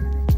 nigga.